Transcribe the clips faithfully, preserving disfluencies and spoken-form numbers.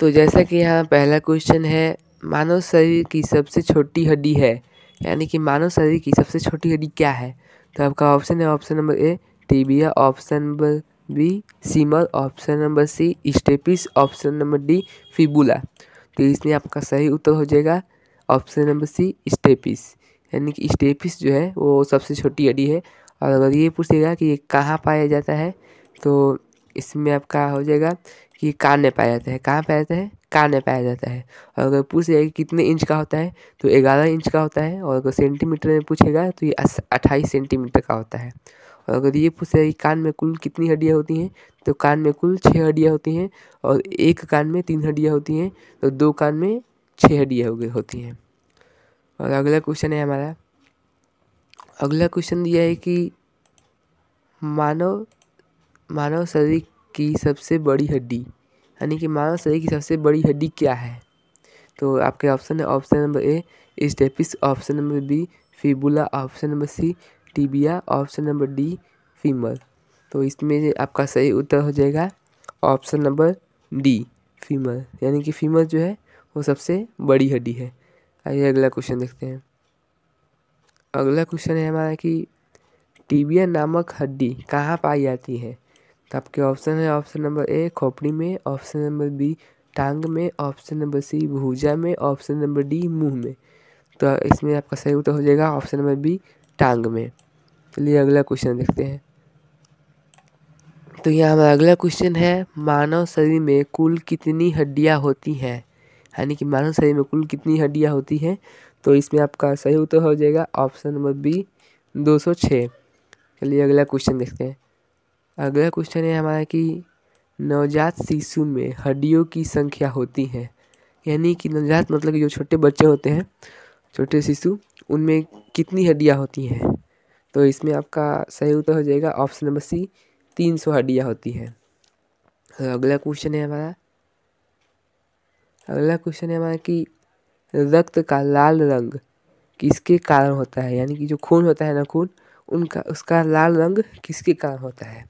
तो जैसा कि यहाँ पहला क्वेश्चन है, मानव शरीर की सबसे छोटी हड्डी है, यानी कि मानव शरीर की सबसे छोटी हड्डी क्या है। तो आपका ऑप्शन है option number A tibia, option number B femur, option number C stapes, option number D fibula. तो इसमें आपका सही उत्तर हो जाएगा ऑप्शन नंबर सी स्टेपिस, यानी कि स्टेपिस जो है वो सबसे छोटी हड्डी है। और अगर ये पूछेगा कि ये कहाँ पाया जाता है, तो इसमें आपका हो जाएगा कि कान में पाया जाता है। कहाँ पाया जाता है? कान में पाया जाता है। और अगर पूछेगा कि कितने इंच का होता है, तो ग्यारह इंच का होता है। और अगर सेंटीमीटर में पूछेगा तो ये अट्ठाईस सेंटीमीटर का होता है। और अगर ये पूछेगा कि कान में कुल कितनी हड्डियाँ होती हैं, तो कान में कुल छः हड्डियाँ होती हैं। और एक कान में तीन हड्डियाँ होती हैं, तो दो कान में छः हड्डियाँ हो गई होती हैं। और अगला क्वेश्चन है हमारा, अगला क्वेश्चन यह है कि मानव मानव शरीर की सबसे बड़ी हड्डी, यानी कि मानव शरीर की सबसे बड़ी हड्डी क्या है। तो आपके ऑप्शन है option number A stapes, option number B fibula, option number C tibia, option number D femur. तो इसमें आपका सही उत्तर हो जाएगा ऑप्शन नंबर डी फीमर, यानी कि फीमर जो है वो सबसे बड़ी हड्डी है। आइए अगला क्वेश्चन देखते हैं। अगला क्वेश्चन है हमारा कि टीबिया नामक हड्डी कहाँ पाई जाती है। तो आपके ऑप्शन है ऑप्शन नंबर ए खोपड़ी में, ऑप्शन नंबर बी टांग में, ऑप्शन नंबर सी भुजा में, ऑप्शन नंबर डी मुंह में। तो इसमें आपका सही उत्तर हो जाएगा ऑप्शन नंबर बी टांग में। चलिए अगला क्वेश्चन देखते हैं। तो यह हमारा अगला क्वेश्चन है, मानव शरीर में कुल कितनी हड्डियाँ होती हैं, यानी कि मानव शरीर में कुल कितनी हड्डियाँ होती हैं। तो इसमें आपका सही उत्तर हो जाएगा ऑप्शन नंबर बी दो सौ छः। चलिए अगला क्वेश्चन देखते हैं। अगला क्वेश्चन है हमारा कि नवजात शिशु में हड्डियों की संख्या होती है, यानी कि नवजात मतलब कि जो छोटे बच्चे होते हैं, छोटे शिशु, उनमें कितनी हड्डियाँ होती हैं। तो इसमें आपका सही उत्तर हो जाएगा ऑप्शन नंबर सी तीन सौ हड्डियाँ होती हैं। तो अगला क्वेश्चन है हमारा अगला क्वेश्चन है हमारा कि रक्त का लाल रंग किसके कारण होता है, यानी कि जो खून होता है ना, खून उनका उसका लाल रंग किसके कारण होता है।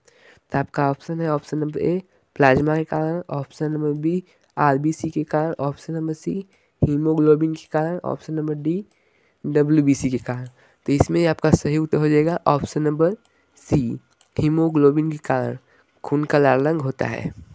तो आपका ऑप्शन है ऑप्शन नंबर ए प्लाज्मा के कारण, ऑप्शन नंबर बी आरबीसी के कारण, ऑप्शन नंबर सी हीमोग्लोबिन के कारण, ऑप्शन नंबर डी डब्ल्यूबीसी के कारण। तो इसमें आपका सही उत्तर हो जाएगा ऑप्शन नंबर सी हीमोग्लोबिन के कारण खून का लाल रंग होता है।